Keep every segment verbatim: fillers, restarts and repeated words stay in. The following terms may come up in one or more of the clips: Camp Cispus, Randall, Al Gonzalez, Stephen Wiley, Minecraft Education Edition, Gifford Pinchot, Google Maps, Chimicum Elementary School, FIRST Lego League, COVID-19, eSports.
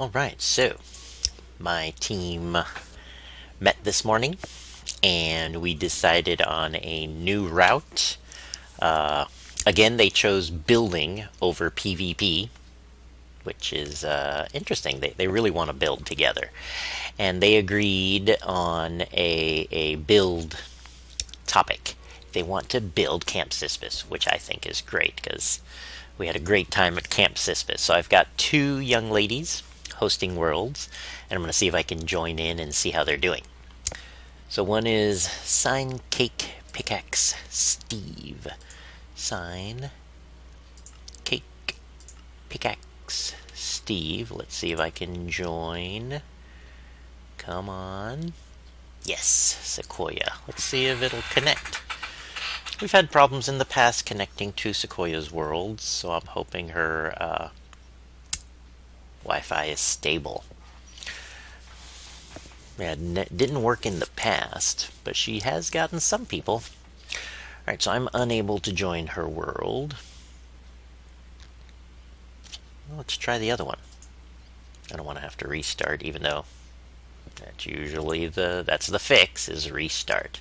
Alright, so my team met this morning and we decided on a new route. Uh, again, they chose building over PvP, which is uh, interesting. They, they really want to build together. And they agreed on a, a build topic. They want to build Camp Cispus, which I think is great because we had a great time at Camp Cispus. So I've got two young ladies hosting worlds, and I'm going to see if I can join in and see how they're doing. So one is Sign Cake Pickaxe Steve. Sign Cake Pickaxe Steve. Let's see if I can join. Come on. Yes, Sequoia. Let's see if it'll connect. We've had problems in the past connecting to Sequoia's worlds, so I'm hoping her uh, Wi-Fi is stable. Yeah, it didn't work in the past, but she has gotten some people. Alright, so I'm unable to join her world. Let's try the other one. I don't want to have to restart, even though that's usually the that's the fix, is restart.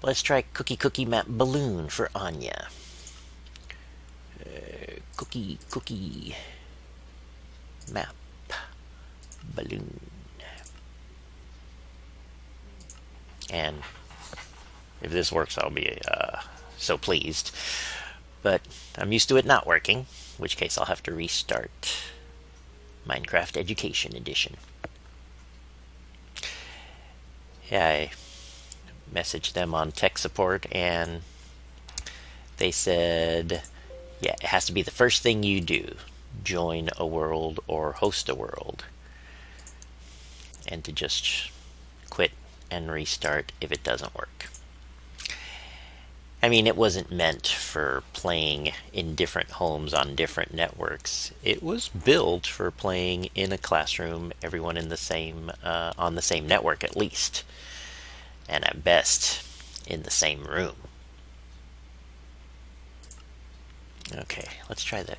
But let's try Cookie Cookie Map Balloon for Anya. Uh, cookie Cookie Map Balloon. And if this works, I'll be uh, so pleased. But I'm used to it not working, in which case I'll have to restart Minecraft Education Edition. Yeah, I messaged them on tech support, and they said, yeah, it has to be the first thing you do. Join a world or host a world. And to just quit and restart if it doesn't work. I mean, it wasn't meant for playing in different homes on different networks. It was built for playing in a classroom, everyone in the same uh, on the same network at least, and at best in the same room. Okay, let's try the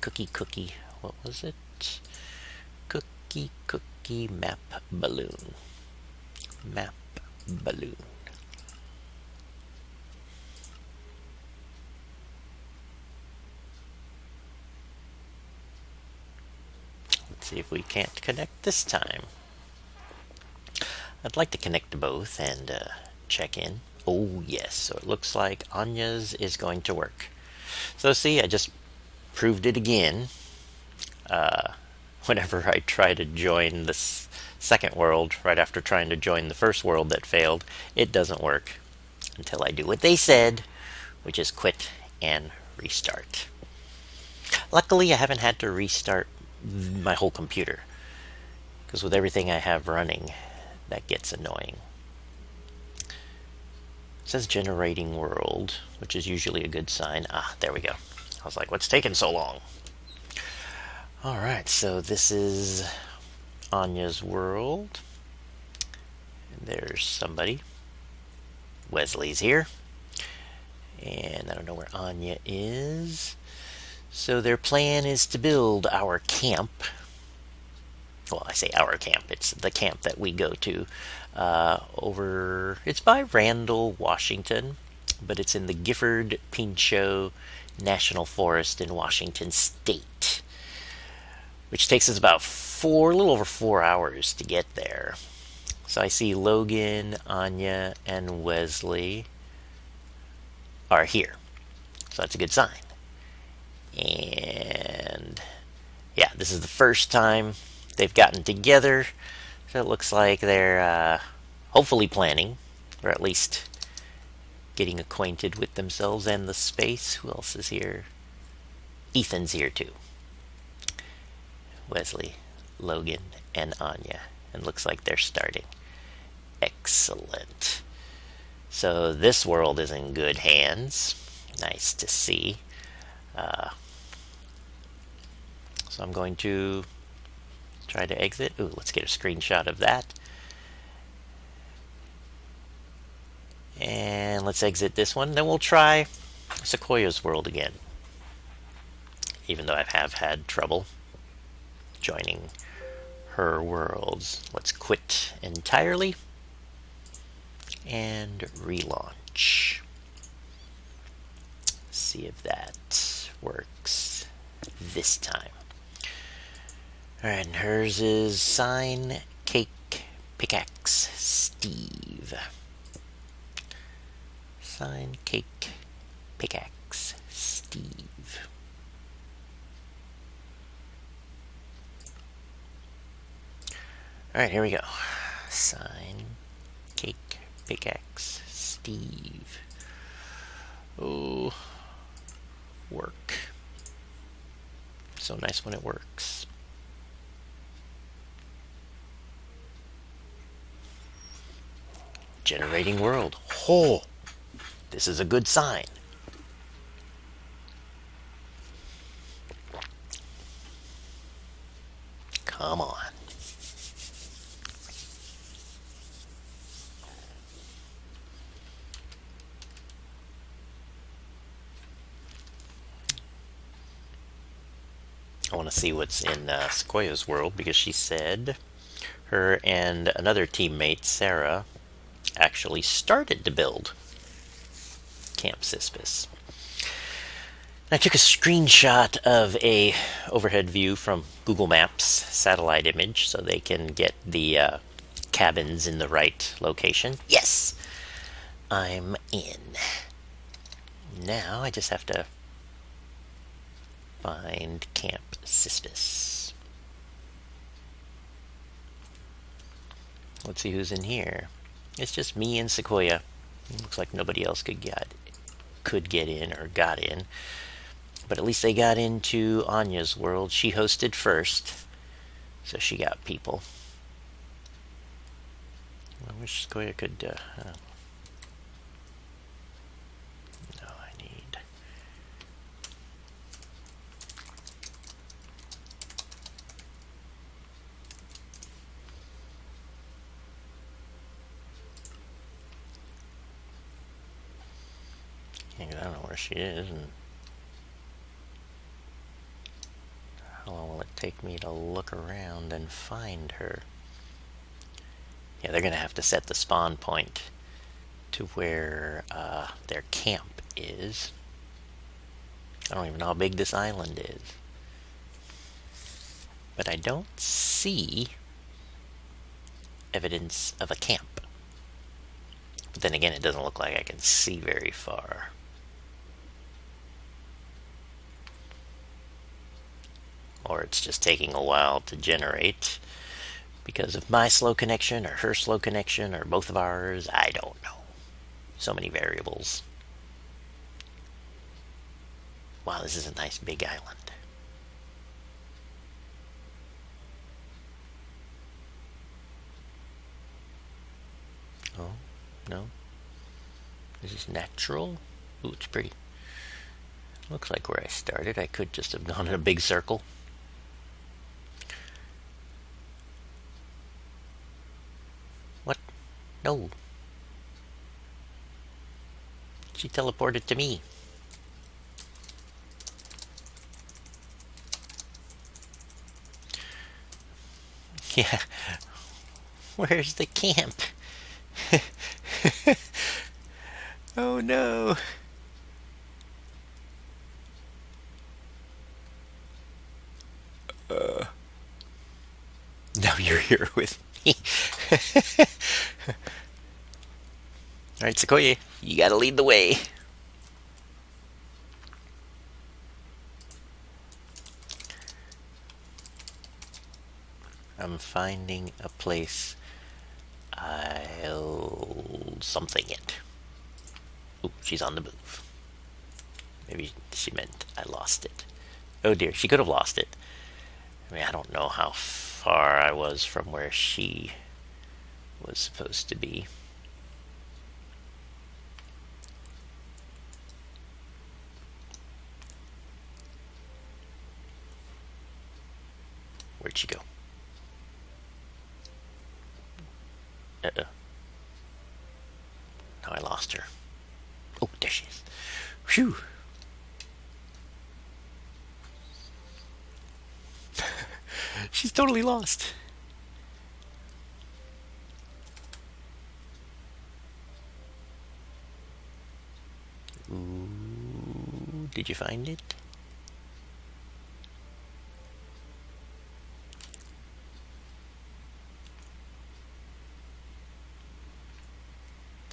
cookie cookie. What was it? Cookie cookie map balloon. Map balloon. Let's see if we can't connect this time. I'd like to connect to both and uh, check in. Oh yes, so it looks like Anya's is going to work. So see, I just proved it again. Uh, whenever I try to join this second world right after trying to join the first world that failed, it doesn't work until I do what they said, which is quit and restart. Luckily, I haven't had to restart my whole computer, because with everything I have running, that gets annoying. It says generating world, which is usually a good sign. Ah, there we go. I was like, what's taking so long? Alright, so this is Anya's world. There's somebody. Wesley's here. And I don't know where Anya is. So their plan is to build our camp. Well, I say our camp. It's the camp that we go to. Uh, over. It's by Randall, Washington. But it's in the Gifford Pinchot National Forest in Washington State, which takes us about four, a little over four hours to get there. So I see Logan, Anya, and Wesley are here. So that's a good sign. And yeah, this is the first time they've gotten together. So it looks like they're uh, hopefully planning, or at least getting acquainted with themselves and the space. Who else is here? Ethan's here too. Wesley, Logan, and Anya. And looks like they're starting. Excellent. So this world is in good hands. Nice to see. Uh, so I'm going to try to exit. Ooh, let's get a screenshot of that. And let's exit this one. Then we'll try Sequoia's world again. Even though I have had trouble joining her worlds. Let's quit entirely and relaunch. See if that works this time. All right, and hers is Sign, Cake, Pickaxe, Steve. Sign, Cake, Pickaxe, Steve. All right, here we go. Sign, Cake, Pickaxe, Steve. Oh, work. So nice when it works. Generating world. Oh, this is a good sign. Come on. I want to see what's in uh, Sequoia's world, because she said her and another teammate, Sarah, actually started to build Camp Cispus. I took a screenshot of a overhead view from Google Maps satellite image so they can get the uh, cabins in the right location. Yes, I'm in. Now I just have to find Camp Cispus. Let's see who's in here. It's just me and Sequoia. It looks like nobody else could get could get in or got in. But at least they got into Anya's world. She hosted first, so she got people. I wish Sequoia could... Uh, I don't know. I don't know where she is, and how long will it take me to look around and find her? Yeah, they're going to have to set the spawn point to where uh, their camp is. I don't even know how big this island is. But I don't see evidence of a camp. But then again, it doesn't look like I can see very far. Or it's just taking a while to generate because of my slow connection or her slow connection or both of ours. I don't know. So many variables. Wow, this is a nice big island. Oh, no. This is natural. Ooh, it's pretty. Looks like where I started. I could just have gone in a big circle. What? No. She teleported to me. Yeah. Where's the camp? Oh no. Uh, now you're here with me. All right, Sequoia, you gotta lead the way. I'm finding a place. I'll something it. Ooh, she's on the move. Maybe she meant I lost it. Oh dear, she could have lost it. I mean, I don't know how far I was from where she was supposed to be. Where'd she go? Uh-oh. Now I lost her. Oh, there she is. Phew! She's totally lost. Did you find it?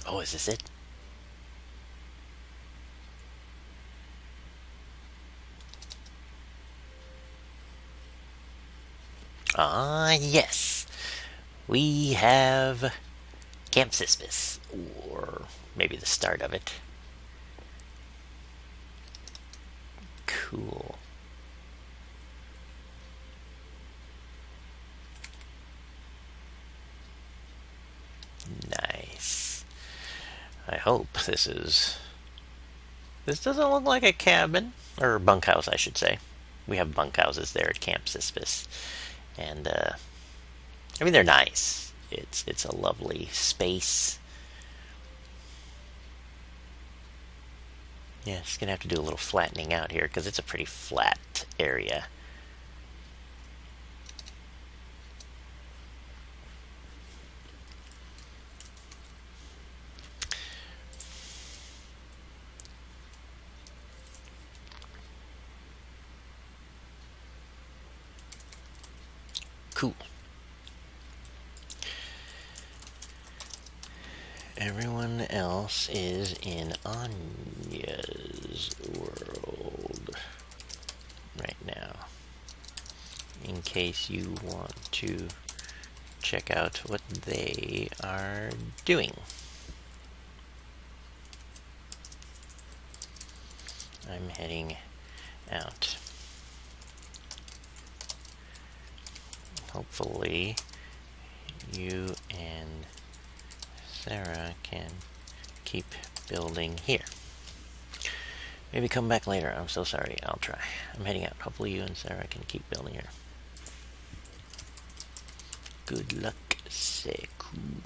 Oh, is this it? Ah, yes. We have Camp Cispus, or maybe the start of it. Cool. Nice. I hope this is... This doesn't look like a cabin, or a bunkhouse, I should say. We have bunkhouses there at Camp Cispus. And, uh, I mean, they're nice. It's, it's a lovely space. Yeah, just gonna have to do a little flattening out here because it's a pretty flat area. Cool. Everyone else is in Anya's world right now, in case you want to check out what they are doing. I'm heading out. Hopefully you and Sarah can keep building here. Maybe come back later. I'm so sorry. I'll try. I'm heading out. Hopefully you and Sarah can keep building here. Good luck, Seku.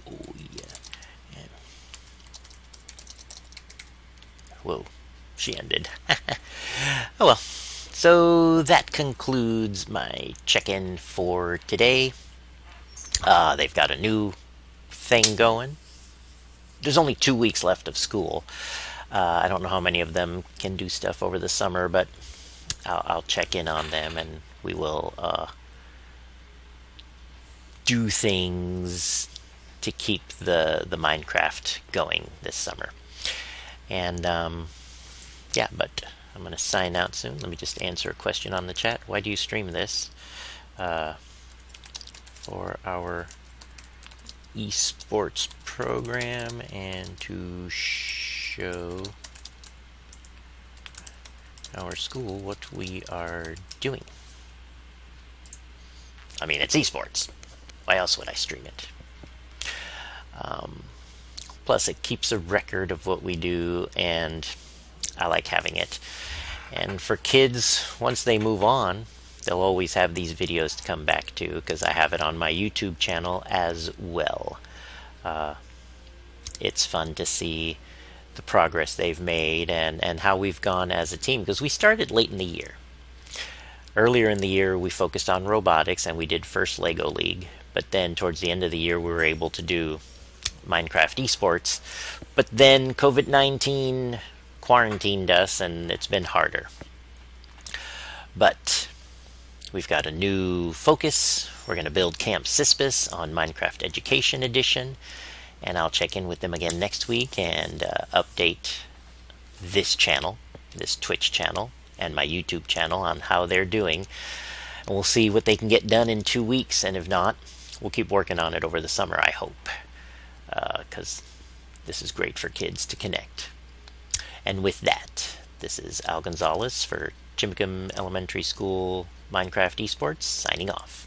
Oh, yeah. yeah. Whoa. She ended. Oh, well. So that concludes my check-in for today. Uh, they've got a new thing going. There's only two weeks left of school. Uh, I don't know how many of them can do stuff over the summer, but I'll, I'll check in on them and we will uh, do things to keep the, the Minecraft going this summer. And um, yeah, but... I'm going to sign out soon. Let me just answer a question on the chat. Why do you stream this? Uh, for our eSports program and to show our school what we are doing. I mean, it's eSports. Why else would I stream it? Um, plus, it keeps a record of what we do, and I like having it. And for kids, once they move on, they'll always have these videos to come back to, because I have it on my YouTube channel as well. Uh, it's fun to see the progress they've made and, and how we've gone as a team, because we started late in the year. Earlier in the year, we focused on robotics and we did FIRST Lego League, but then towards the end of the year, we were able to do Minecraft eSports, but then COVID nineteen quarantined us and it's been harder. But we've got a new focus. We're going to build Camp Cispus on Minecraft Education Edition, and I'll check in with them again next week and uh, update this channel, this Twitch channel, and my YouTube channel on how they're doing. And we'll see what they can get done in two weeks, and if not, we'll keep working on it over the summer, I hope, because uh, this is great for kids to connect. And with that, this is Al Gonzalez for Chimicum Elementary School Minecraft eSports, signing off.